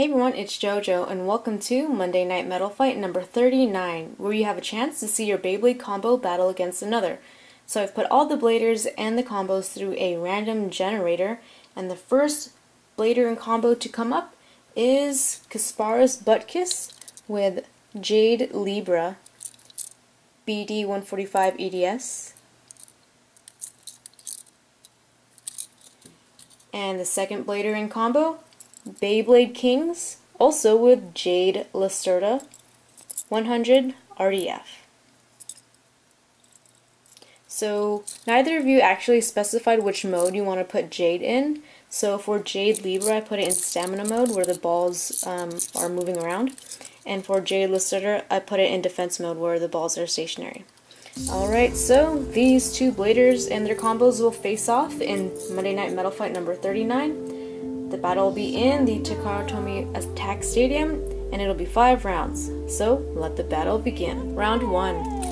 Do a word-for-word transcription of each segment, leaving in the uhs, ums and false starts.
Hey everyone, it's JoJo, and welcome to Monday Night Metal Fight number thirty-nine, where you have a chance to see your Beyblade combo battle against another. So I've put all the bladers and the combos through a random generator, and the first blader and combo to come up is Kasparas Butkus with Jade Libra B D one forty-five E D S. And the second blader and combo, Beyblade Kings, also with Jade Lacerta one hundred R D F. So neither of you actually specified which mode you want to put Jade in. So for Jade Libra, I put it in stamina mode where the balls um, are moving around. And for Jade Lacerta, I put it in defense mode where the balls are stationary. Alright, so these two bladers and their combos will face off in Monday Night Metal Fight number thirty-nine. The battle will be in the Takara Tomy Attack Stadium, and it'll be five rounds. So let the battle begin. Round one.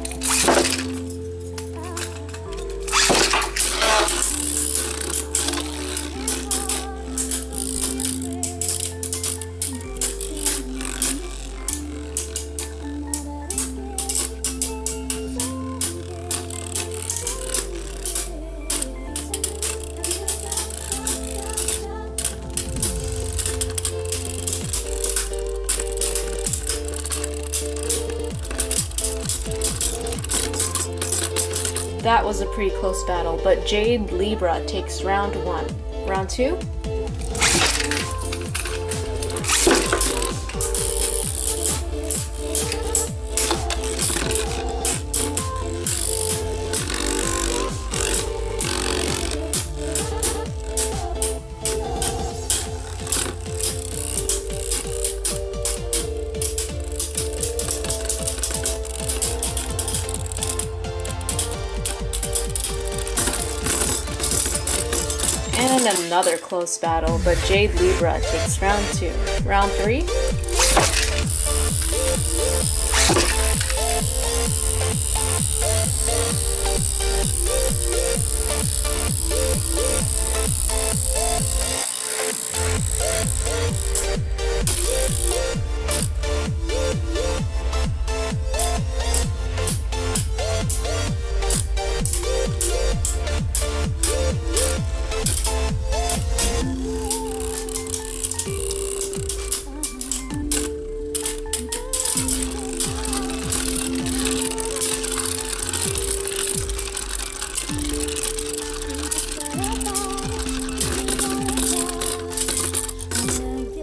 That was a pretty close battle, but Jade Libra takes round one. Round two. And another close battle, but Jade Libra takes round two. Round three.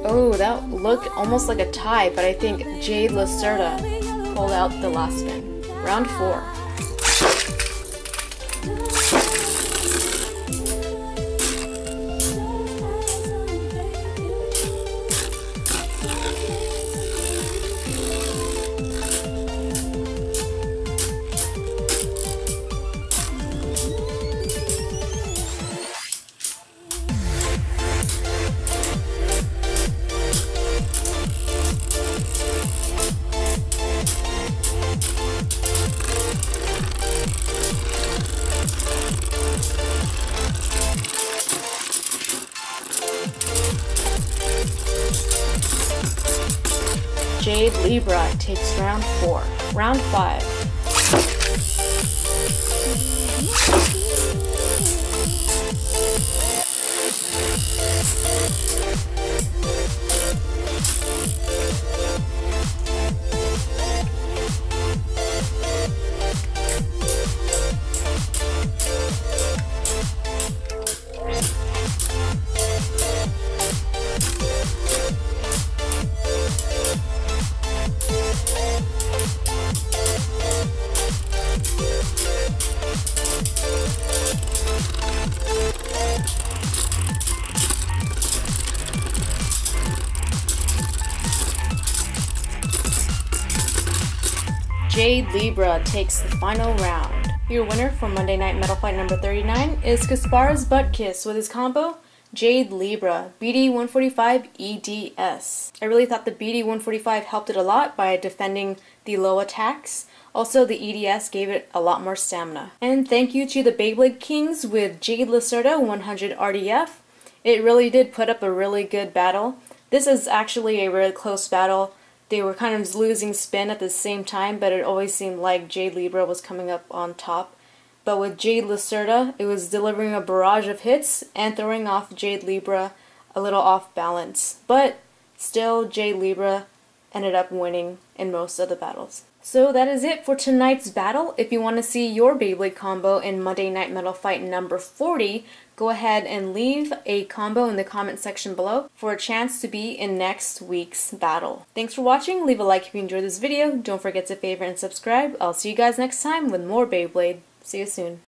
Oh, that looked almost like a tie, but I think Jade Lacerta pulled out the last spin. Round four. Jade Libra takes round four. Round five. Jade Libra takes the final round. Your winner for Monday Night Metal Fight number thirty-nine is Kasparas Butkus with his combo Jade Libra B D one forty-five E D S. I really thought the B D one forty-five helped it a lot by defending the low attacks. Also, the E D S gave it a lot more stamina. And thank you to the Beyblade Kings with Jade Lacerta one hundred R D F. It really did put up a really good battle. This is actually a really close battle. They were kind of losing spin at the same time, but it always seemed like Jade Libra was coming up on top. But with Jade Lacerta, it was delivering a barrage of hits and throwing off Jade Libra a little off balance. But still, Jade Libra ended up winning in most of the battles. So that is it for tonight's battle. If you want to see your Beyblade combo in Monday Night Metal Fight number forty, go ahead and leave a combo in the comment section below for a chance to be in next week's battle. Thanks for watching. Leave a like if you enjoyed this video. Don't forget to favorite and subscribe. I'll see you guys next time with more Beyblade. See you soon.